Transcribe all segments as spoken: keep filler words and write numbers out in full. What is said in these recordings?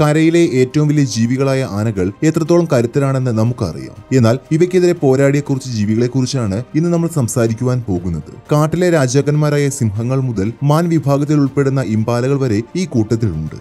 കരയിലെ ഏറ്റവും വലിയ ജീവികളായ ആനകൾ എത്രത്തോളം കരുത്തരാണെന്ന് നമുക്കറിയാം. എന്നാൽ ഇവയ്ക്കെതിരെ പോരാടിയ കുറച്ച് ജീവികളെ കുറിച്ചാണ് ഇന്ന് നമ്മൾ സംസാരിക്കുവാൻ പോകുന്നത്. കാട്ടിലെ രാജാക്കന്മാരായ സിംഹങ്ങൾ മുതൽ മാൻ വിഭാഗത്തിൽ ഉൾപ്പെടുന്ന ഇംപാലകൾ വരെ ഈ കൂട്ടത്തിലുണ്ട്.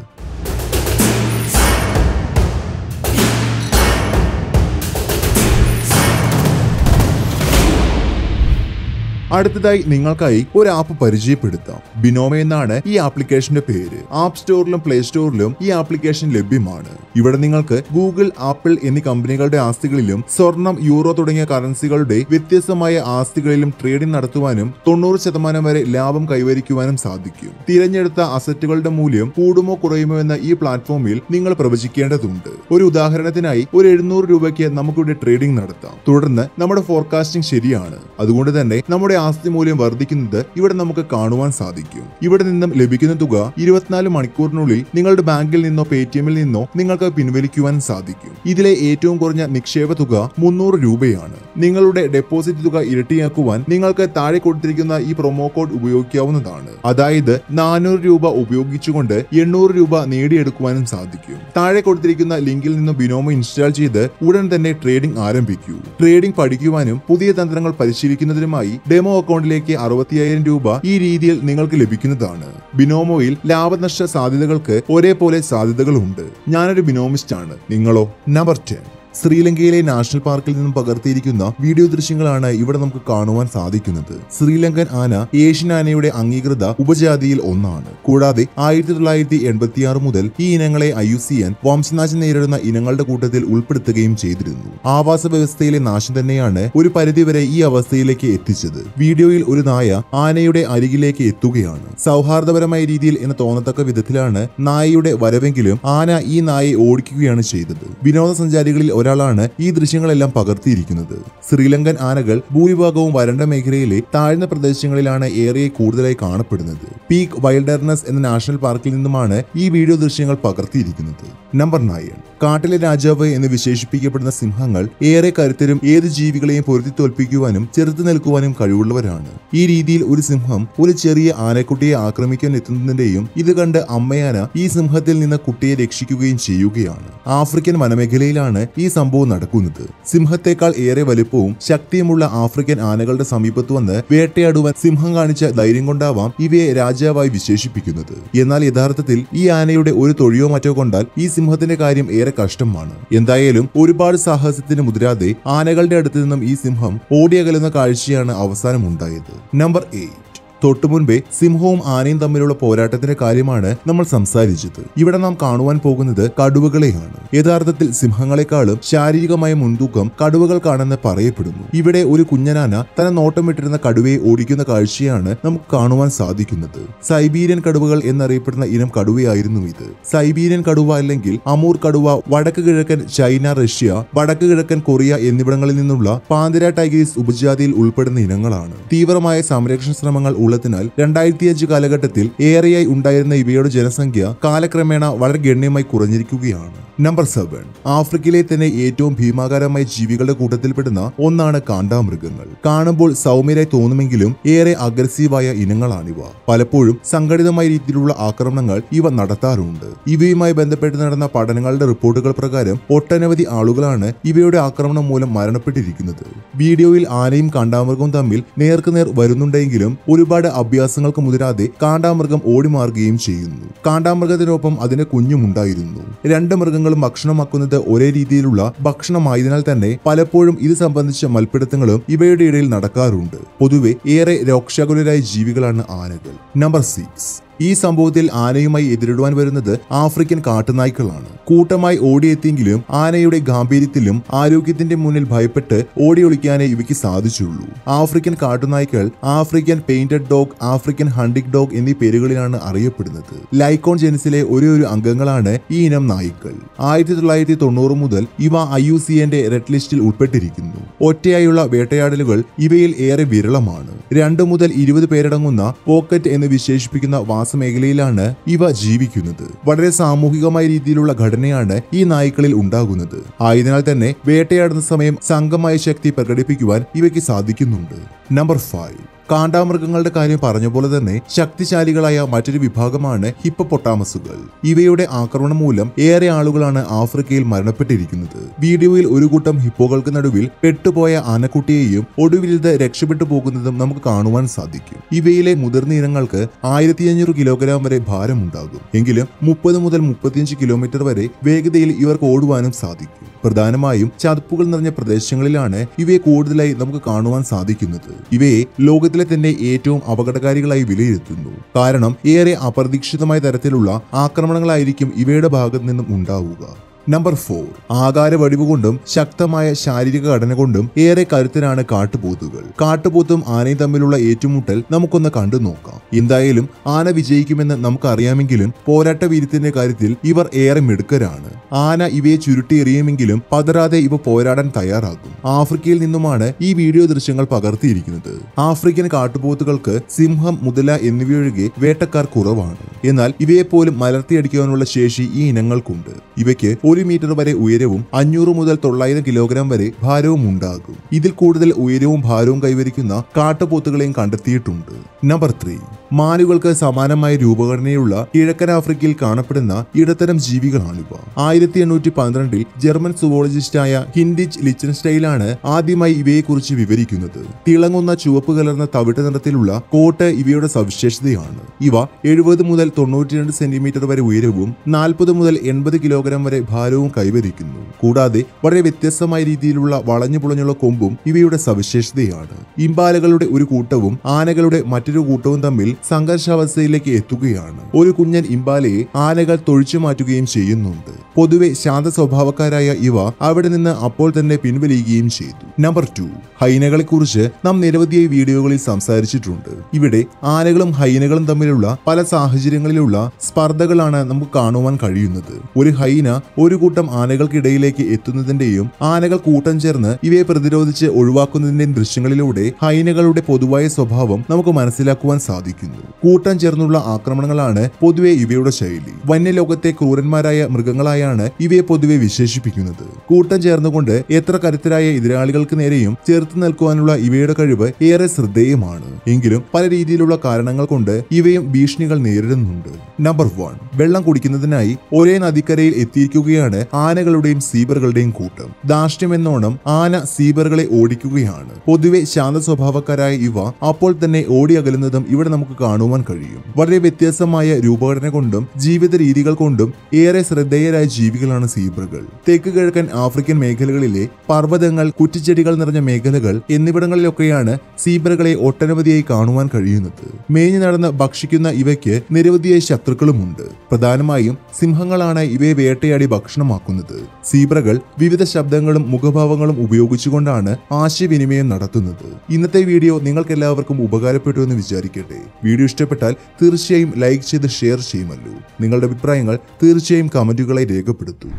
അടുത്തതായി നിങ്ങൾക്കായി ഒരു ആപ്പ് പരിചയപ്പെടുത്താം. ബിനോമ എന്നാണ് ഈ ആപ്ലിക്കേഷന്റെ പേര്. ആപ്പ് സ്റ്റോറിലും പ്ലേ സ്റ്റോറിലും ഈ ആപ്ലിക്കേഷൻ ലഭ്യമാണ്. ഇവിടെ നിങ്ങൾക്ക് ഗൂഗിൾ, ആപ്പിൾ എന്നീ കമ്പനികളുടെ ആസ്തികളിലും സ്വർണം, യൂറോ തുടങ്ങിയ കറൻസികളുടെ വ്യത്യസ്തമായ ആസ്തികളിലും ട്രേഡിംഗ് നടത്തുവാനും തൊണ്ണൂറ് ശതമാനം വരെ ലാഭം കൈവരിക്കുവാനും സാധിക്കും. തിരഞ്ഞെടുത്ത അസറ്റുകളുടെ മൂല്യം കൂടുമോ കുറയുമോ എന്ന ഈ പ്ലാറ്റ്ഫോമിൽ നിങ്ങൾ പ്രവചിക്കേണ്ടതുണ്ട്. ഒരു ഉദാഹരണത്തിനായി ഒരു എഴുന്നൂറ് രൂപയ്ക്ക് നമുക്കിവിടെ ട്രേഡിംഗ് നടത്താം. തുടർന്ന് നമ്മുടെ ഫോർകാസ്റ്റിംഗ് ശരിയാണ്, അതുകൊണ്ട് തന്നെ നമ്മുടെ ആസ്തി മൂല്യം വർദ്ധിക്കുന്നത് ഇവിടെ നമുക്ക് കാണുവാൻ സാധിക്കും. ഇവിടെ നിന്നും ലഭിക്കുന്ന തുക ഇരുപത്തിനാല് മണിക്കൂറിനുള്ളിൽ നിങ്ങളുടെ ബാങ്കിൽ നിന്നോ പേടിഎമ്മിൽ നിന്നോ നിങ്ങൾക്ക് പിൻവലിക്കുവാൻ സാധിക്കും. ഇതിലെ ഏറ്റവും കുറഞ്ഞ നിക്ഷേപ തുക മുന്നൂറ് രൂപയാണ്. നിങ്ങളുടെ ഡെപ്പോസിറ്റ് തുക ഇരട്ടിയാക്കുവാൻ നിങ്ങൾക്ക് താഴെ കൊടുത്തിരിക്കുന്ന ഈ പ്രൊമോ കോഡ് ഉപയോഗിക്കാവുന്നതാണ്. അതായത് നാനൂറ് രൂപ ഉപയോഗിച്ചുകൊണ്ട് എണ്ണൂറ് രൂപ നേടിയെടുക്കുവാനും സാധിക്കും. താഴെ കൊടുത്തിരിക്കുന്ന ലിങ്കിൽ നിന്ന് ബിനോമ ഇൻസ്റ്റാൾ ചെയ്ത് ഉടൻ തന്നെ ട്രേഡിംഗ് ആരംഭിക്കൂ. ട്രേഡിംഗ് പഠിക്കുവാനും പുതിയ തന്ത്രങ്ങൾ പരിശീലിക്കുന്നതിനുമായി ഡെമോ അക്കൗണ്ടിലേക്ക് അറുപത്തിയായിരം രൂപ ഈ രീതിയിൽ നിങ്ങൾക്ക് ലഭിക്കുന്നതാണ്. ബിനോമോയിൽ ലാഭനഷ്ട സാധ്യതകൾക്ക് ഒരേപോലെ സാധ്യതകളുണ്ട്. ഞാനൊരു ബിനോമിസ്റ്റ് ആണ്, നിങ്ങളോ? നമ്പർ ടെൻ, ശ്രീലങ്കയിലെ നാഷണൽ പാർക്കിൽ നിന്നും പകർത്തിയിരിക്കുന്ന വീഡിയോ ദൃശ്യങ്ങളാണ് ഇവിടെ നമുക്ക് കാണുവാൻ സാധിക്കുന്നത്. ശ്രീലങ്കൻ ആന ഏഷ്യൻ ആനയുടെ അംഗീകൃത ഉപജാതിയിൽ ഒന്നാണ്. കൂടാതെ ആയിരത്തി തൊള്ളായിരത്തി എൺപത്തി ആറ് മുതൽ ഈ ഇനങ്ങളെ ഐ യു സി എൻ വംശനാശം നേരിടുന്ന ഇനങ്ങളുടെ കൂട്ടത്തിൽ ഉൾപ്പെടുത്തുകയും ചെയ്തിരുന്നു. ആവാസ വ്യവസ്ഥയിലെ നാശം തന്നെയാണ് ഒരു പരിധിവരെ ഈ അവസ്ഥയിലേക്ക് എത്തിച്ചത്. വീഡിയോയിൽ ഒരു നായ ആനയുടെ അരികിലേക്ക് എത്തുകയാണ്. സൗഹാർദ്ദപരമായ രീതിയിൽ എന്ന് തോന്നത്തക്ക വിധത്തിലാണ് നായയുടെ വരവെങ്കിലും ആന ഈ നായയെ ഓടിക്കുകയാണ് ചെയ്തത്. വിനോദസഞ്ചാരികളിൽ ഒരാളാണ് ഈ ദൃശ്യങ്ങളെല്ലാം പകർത്തിയിരിക്കുന്നത്. ശ്രീലങ്കൻ ആനകൾ ഭൂരിഭാഗവും വരണ്ട മേഖലയിലെ താഴ്ന്ന പ്രദേശങ്ങളിലാണ് ഏറെ കൂടുതലായി കാണപ്പെടുന്നത്. പീക്ക് വൈൽഡർനെസ് എന്ന നാഷണൽ പാർക്കിൽ നിന്നുമാണ് ഈ വീഡിയോ ദൃശ്യങ്ങൾ പകർത്തിയിരിക്കുന്നത്. നമ്പർ നയൻ, കാട്ടിലെ രാജാവ് എന്ന് വിശേഷിപ്പിക്കപ്പെടുന്ന സിംഹങ്ങൾ ഏറെ കരുത്തരും ഏത് ജീവികളെയും പൊരുത്തി തോൽപ്പിക്കുവാനും ചെറുത്തു നിൽക്കുവാനും കഴിവുള്ളവരാണ്. ഈ രീതിയിൽ ഒരു സിംഹം ഒരു ചെറിയ ആനക്കുട്ടിയെ ആക്രമിക്കാൻ എത്തുന്നതിന്റെയും ഇത് കണ്ട് അമ്മയാന ഈ സിംഹത്തിൽ നിന്ന് കുട്ടിയെ രക്ഷിക്കുകയും ചെയ്യുകയാണ്. ആഫ്രിക്കൻ വനമേഖലയിലാണ് ഈ സംഭവം നടക്കുന്നത്. സിംഹത്തെക്കാൾ ഏറെ വലിപ്പവും ശക്തിയുമുള്ള ആഫ്രിക്കൻ ആനകളുടെ സമീപത്ത് വന്ന് വേട്ടയാടുവാൻ സിംഹം കാണിച്ച ധൈര്യം കൊണ്ടാവാം ഇവയെ രാജാവായി വിശേഷിപ്പിക്കുന്നത്. എന്നാൽ യഥാർത്ഥത്തിൽ ഈ ആനയുടെ ഒരു തൊഴിയോ മറ്റോ കൊണ്ടാൽ ഈ സിംഹത്തിന്റെ കാര്യം ഏറെ കഷ്ടമാണ്. എന്തായാലും ഒരുപാട് സാഹസത്തിന് മുതിരാതെ ആനകളുടെ അടുത്ത് നിന്നും ഈ സിംഹം ഓടിയകലുന്ന കാഴ്ചയാണ് അവസാനം ഉണ്ടായത്. നമ്പർ എയ്റ്റ്, തൊട്ടുമുൻപേ സിംഹവും ആനയും തമ്മിലുള്ള പോരാട്ടത്തിന്റെ കാര്യമാണ് നമ്മൾ സംസാരിച്ചത്. ഇവിടെ നാം കാണുവാൻ പോകുന്നത് കടുവകളെയാണ്. യഥാർത്ഥത്തിൽ സിംഹങ്ങളെക്കാളും ശാരീരികമായ മുൻതൂക്കം കടുവകൾക്കാണെന്ന് പറയപ്പെടുന്നു. ഇവിടെ ഒരു കുഞ്ഞനാന തന്നെ നോട്ടമിട്ടിരുന്ന കടുവയെ ഓടിക്കുന്ന കാഴ്ചയാണ് നമുക്ക് കാണുവാൻ സാധിക്കുന്നത്. സൈബീരിയൻ കടുവകൾ എന്നറിയപ്പെടുന്ന ഇനം കടുവയായിരുന്നു ഇത്. സൈബീരിയൻ കടുവ അല്ലെങ്കിൽ അമൂർ കടുവ വടക്ക് കിഴക്കൻ ചൈന, റഷ്യ, വടക്ക് കിഴക്കൻ കൊറിയ എന്നിവിടങ്ങളിൽ നിന്നുള്ള പാന്തര ടൈഗേഴ്സ് ഉപജാതിയിൽ ഉൾപ്പെടുന്ന ഇനങ്ങളാണ്. തീവ്രമായ സംരക്ഷണ ശ്രമങ്ങൾ ാൽ രണ്ടായിരത്തി അഞ്ച് കാലഘട്ടത്തിൽ ഏറെയായി ഉണ്ടായിരുന്ന ഇവയുടെ ജനസംഖ്യ കാലക്രമേണ വളരെ ഗണ്യമായി കുറഞ്ഞിരിക്കുകയാണ്. നമ്പർ സെവൻ, ആഫ്രിക്കയിലെ തന്നെ ഏറ്റവും ഭീമാകാരമായ ജീവികളുടെ കൂട്ടത്തിൽപ്പെടുന്ന ഒന്നാണ് കാണ്ടാമൃഗങ്ങൾ. കാണുമ്പോൾ സൗമ്യരായി തോന്നുമെങ്കിലും ഏറെ അഗ്രസീവായ ഇനങ്ങളാണിവ. പലപ്പോഴും സംഘടിതമായ രീതിയിലുള്ള ആക്രമണങ്ങൾ ഇവ നടത്താറുണ്ട്. ഇവയുമായി ബന്ധപ്പെട്ട് നടന്ന പഠനങ്ങളുടെ റിപ്പോർട്ടുകൾ പ്രകാരം ഒട്ടനവധി ആളുകളാണ് ഇവയുടെ ആക്രമണം മൂലം മരണപ്പെട്ടിരിക്കുന്നത്. വീഡിയോയിൽ ആനയും കാണ്ടാമൃഗവും തമ്മിൽ നേർക്കുനേർ വരുന്നുണ്ടെങ്കിലും ഒരുപാട് അഭ്യാസങ്ങൾക്ക് മുതിരാതെ കാണ്ടാമൃഗം ഓടിമാറുകയും ചെയ്യുന്നു. കാണ്ടാമൃഗത്തിനൊപ്പം അതിന് കുഞ്ഞുമുണ്ടായിരുന്നു. രണ്ട് മൃഗങ്ങൾ ഭക്ഷണമാക്കുന്നത് ഒരേ രീതിയിലുള്ള ഭക്ഷണമായതിനാൽ തന്നെ പലപ്പോഴും ഇത് സംബന്ധിച്ച മൽപ്പിടുത്തങ്ങളും ഇവയുടെ ഇടയിൽ നടക്കാറുണ്ട്. പൊതുവെ ഏറെ രോക്ഷാകുലരായ ജീവികളാണ് ആനകൾ. നമ്പർ സിക്സ്, ഈ സംഭവത്തിൽ ആനയുമായി എതിരിടുവാൻ വരുന്നത് ആഫ്രിക്കൻ കാട്ടുനായ്ക്കളാണ്. കൂട്ടമായി ഓടിയെത്തിയെങ്കിലും ആനയുടെ ഗാംഭീര്യത്തിലും ആരോഗ്യത്തിന്റെ മുന്നിൽ ഭയപ്പെട്ട് ഓടിയൊളിക്കാനേ ഇവയ്ക്ക് സാധിച്ചുള്ളൂ. ആഫ്രിക്കൻ കാട്ടുനായ്ക്കൾ African painted dog, African hunting dog എന്നീ പേരുകളിലാണ് അറിയപ്പെടുന്നത്. ലൈക്കോൺ ജെനിസിലെ ഒരേ ഒരു അംഗങ്ങളാണ് ഈ ഇനം നായ്ക്കൾ. ആയിരത്തി തൊള്ളായിരത്തി തൊണ്ണൂറ് മുതൽ ഇവ ഐ യു സി എന്റെ റെഡ് ലിസ്റ്റിൽ ഉൾപ്പെട്ടിരിക്കുന്നു. ഒറ്റയായുള്ള വേട്ടയാടലുകൾ ഇവയിൽ ഏറെ വിരളമാണ്. രണ്ടു മുതൽ ഇരുപത് പേരടങ്ങുന്ന പോക്കറ്റ് എന്ന് വിശേഷിപ്പിക്കുന്ന മേഖലയിലാണ് ഇവ ജീവിക്കുന്നത്. വളരെ സാമൂഹികമായ രീതിയിലുള്ള ഘടനയാണ് ഈ നായ്ക്കളിൽ ഉണ്ടാകുന്നത്. ആയതിനാൽ തന്നെ വേട്ടയാടുന്ന സമയം സംഘമായ ശക്തി പ്രകടിപ്പിക്കുവാൻ ഇവയ്ക്ക് സാധിക്കുന്നുണ്ട്. നമ്പർ ഫൈവ്, കാണ്ടാമൃഗങ്ങളുടെ കാര്യം പറഞ്ഞപോലെ തന്നെ ശക്തിശാലികളായ മറ്റൊരു വിഭാഗമാണ് ഹിപ്പോപൊട്ടാമസുകൾ. ഇവയുടെ ആക്രമണം മൂലം ഏറെ ആളുകളാണ് ആഫ്രിക്കയിൽ മരണപ്പെട്ടിരിക്കുന്നത്. വീഡിയോയിൽ ഒരു കൂട്ടം ഹിപ്പോകൾക്ക് നടുവിൽ പെട്ടുപോയ ആനക്കുട്ടിയെയും ഒടുവിൽ ഇത് രക്ഷപ്പെട്ടു പോകുന്നതും നമുക്ക് കാണുവാൻ സാധിക്കും. ഇവയിലെ മുതിർന്ന ഇനങ്ങൾക്ക് ആയിരത്തി അഞ്ഞൂറ് കിലോഗ്രാം വരെ ഭാരമുണ്ടാകും. എങ്കിലും മുപ്പത് മുതൽ മുപ്പത്തിയഞ്ച് കിലോമീറ്റർ വരെ വേഗതയിൽ ഇവർക്ക് ഓടുവാനും സാധിക്കും. പ്രധാനമായും ചതുപ്പുകൾ നിറഞ്ഞ പ്രദേശങ്ങളിലാണ് ഇവയെ കൂടുതലായി നമുക്ക് കാണുവാൻ സാധിക്കുന്നത്. ഇവയെ ലോകത്തിലെ തന്നെ ഏറ്റവും അപകടകാരികളായി വിലയിരുത്തുന്നു. കാരണം ഏറെ അപ്രതീക്ഷിതമായ തരത്തിലുള്ള ആക്രമണങ്ങളായിരിക്കും ഇവയുടെ ഭാഗത്തു നിന്നും ഉണ്ടാവുക. Number four. ആകാര വടിവ് കൊണ്ടും ശക്തമായ ശാരീരിക ഘടന കൊണ്ടും ഏറെ കരുത്തരാണ് കാട്ടുപോത്തുകൾ. കാട്ടുപോത്തും ആനയും തമ്മിലുള്ള ഏറ്റുമുട്ടൽ നമുക്കൊന്ന് കണ്ടു നോക്കാം. എന്തായാലും ആന വിജയിക്കുമെന്ന് നമുക്കറിയാമെങ്കിലും പോരാട്ട വീര്യത്തിന്റെ കാര്യത്തിൽ ഇവർ ഏറെ മിടുക്കരാണ്. ആന ഇവയെ ചുരുട്ടിയെറിയുമെങ്കിലും പതറാതെ ഇവ പോരാടാൻ തയ്യാറാകും. ആഫ്രിക്കയിൽ നിന്നുമാണ് ഈ വീഡിയോ ദൃശ്യങ്ങൾ പകർത്തിയിരിക്കുന്നത്. ആഫ്രിക്കൻ കാട്ടുപോത്തുകൾക്ക് സിംഹം, മുതല എന്നിവയൊഴികെ വേട്ടക്കാർ കുറവാണ്. എന്നാൽ ഇവയെപ്പോലും മലർത്തിയടിക്കുവാനുള്ള ശേഷി ഈ ഇനങ്ങൾക്കുണ്ട്. ഇവയ്ക്ക് ഒരു മീറ്റർ വരെ ഉയരവും അഞ്ഞൂറ് മുതൽ തൊള്ളായിരം കിലോഗ്രാം വരെ ഭാരവും ഉണ്ടാകും. ഇതിൽ കൂടുതൽ ഉയരവും ഭാരവും കൈവരിക്കുന്ന കാട്ടുപോത്തുകളെയും കണ്ടെത്തിയിട്ടുണ്ട്. Number three. മാനുകൾക്ക് സമാനമായ രൂപഘടനയുള്ള കിഴക്കൻ ആഫ്രിക്കയിൽ കാണപ്പെടുന്ന ഇടത്തരം ജീവികളാണിവ. ആയിരത്തി എണ്ണൂറ്റി പന്ത്രണ്ടിൽ ജർമ്മൻ സുവോളജിസ്റ്റായ ഹിൻഡിച്ച് ലിച്ചൻസ്റ്റൈലാണ് ആദ്യമായി ഇവയെക്കുറിച്ച് വിവരിക്കുന്നത്. തിളങ്ങുന്ന ചുവപ്പ് കലർന്ന തവിട്ട് നിറത്തിലുള്ള കോട്ട് ഇവയുടെ സവിശേഷതയാണ്. ഇവ എഴുപത് മുതൽ തൊണ്ണൂറ്റിരണ്ട് സെന്റിമീറ്റർ വരെ ഉയരവും നാൽപ്പത് മുതൽ എൺപത് കിലോഗ്രാം വരെ ഭാരവും കൈവരിക്കുന്നു. കൂടാതെ വളരെ വ്യത്യസ്തമായ രീതിയിലുള്ള വളഞ്ഞു പുളഞ്ഞുള്ള കൊമ്പും ഇവയുടെ സവിശേഷതയാണ്. ഇമ്പാലകളുടെ ഒരു കൂട്ടവും ആനകളുടെ മറ്റൊരു കൂട്ടവും തമ്മിൽ സംഘർഷാവസ്ഥയിലേക്ക് എത്തുകയാണ്. ഒരു കുഞ്ഞൻ ഇമ്പാലയെ ആനകൾ തൊഴിച്ചു മാറ്റുകയും ചെയ്യുന്നുണ്ട്. പൊതുവെ ശാന്ത സ്വഭാവക്കാരായ ഇവ അവിടെ നിന്ന് അപ്പോൾ തന്നെ പിൻവലിയുകയും ചെയ്തു. Number two. ഹൈനകളെ കുറിച്ച് നാം നിരവധിയായി വീഡിയോകളിൽ സംസാരിച്ചിട്ടുണ്ട്. ഇവിടെ ആനകളും ഹൈനകളും തമ്മിലുള്ള പല സാഹചര്യങ്ങളിലുള്ള സ്പർദ്ധകളാണ് നമുക്ക് കാണുവാൻ കഴിയുന്നത്. ഒരു ഹൈന ഒരു കൂട്ടം ആനകൾക്കിടയിലേക്ക് എത്തുന്നതിന്റെയും ആനകൾ കൂട്ടം ചേർന്ന് ഇവയെ പ്രതിരോധിച്ച് ഒഴിവാക്കുന്നതിന്റെയും ദൃശ്യങ്ങളിലൂടെ ഹൈനകളുടെ പൊതുവായ സ്വഭാവം നമുക്ക് മനസ്സിലാക്കുവാൻ സാധിക്കുന്നു. കൂട്ടം ചേർന്നുള്ള ആക്രമണങ്ങളാണ് പൊതുവെ ഇവയുടെ ശൈലി. വന്യലോകത്തെ ക്രൂരന്മാരായ മൃഗങ്ങളായാണ് ഇവയെ പൊതുവെ വിശേഷിപ്പിക്കുന്നത്. കൂട്ടം ചേർന്നുകൊണ്ട് എത്ര കരുത്തരായ എതിരാളികൾക്ക് നേരെയും ചെറുത്തു നിൽക്കുവാനുള്ള ഇവയുടെ കഴിവ് ഏറെ ശ്രദ്ധേയമാണ്. എങ്കിലും പല രീതിയിലുള്ള കാരണങ്ങൾ കൊണ്ട് ഇവയും ഭീഷണികൾ നേരിടുന്നുണ്ട്. Number one. വെള്ളം കുടിക്കുന്നതിനായി ഒരേ നദിക്കരയിൽ എത്തിയിരിക്കും ാണ് ആനകളുടെയും സീബറുകളുടെയും കൂട്ടം. ധാർഷ്ട്യമെന്നോണം ആന സീബറുകളെ ഓടിക്കുകയാണ്. പൊതുവെ ശാന്ത സ്വഭാവക്കാരായ ഇവ അപ്പോൾ തന്നെ ഓടിയകലുന്നതും ഇവിടെ നമുക്ക് കാണുവാൻ കഴിയും. വളരെ വ്യത്യസ്തമായ രൂപഘടന കൊണ്ടും ജീവിത രീതികൾ കൊണ്ടും ഏറെ ശ്രദ്ധേയരായ ജീവികളാണ് സീബറുകൾ. തെക്ക് കിഴക്കൻ ആഫ്രിക്കൻ മേഖലകളിലെ പർവ്വതങ്ങൾ, കുറ്റിച്ചെടികൾ നിറഞ്ഞ മേഖലകൾ എന്നിവിടങ്ങളിലൊക്കെയാണ് സീബറുകളെ ഒട്ടനവധിയായി കാണുവാൻ കഴിയുന്നത്. മേഞ്ഞു നടന്ന് ഭക്ഷിക്കുന്ന ഇവയ്ക്ക് നിരവധിയായ ശത്രുക്കളുമുണ്ട്. പ്രധാനമായും സിംഹങ്ങളാണ് ഇവയെ വേട്ടയാടി ഭക്ഷണമാക്കുന്നത്. സീബ്രകൾ വിവിധ ശബ്ദങ്ങളും മുഖഭാവങ്ങളും ഉപയോഗിച്ചുകൊണ്ടാണ് ആശയവിനിമയം നടത്തുന്നത്. ഇന്നത്തെ വീഡിയോ നിങ്ങൾക്ക് എല്ലാവർക്കും ഉപകാരപ്പെട്ടു എന്ന് വിചാരിക്കട്ടെ. വീഡിയോ ഇഷ്ടപ്പെട്ടാൽ തീർച്ചയായും ലൈക്ക് ചെയ്ത് ഷെയർ ചെയ്യുമല്ലോ. നിങ്ങളുടെ അഭിപ്രായങ്ങൾ തീർച്ചയായും കമന്റുകളായി രേഖപ്പെടുത്തൂ.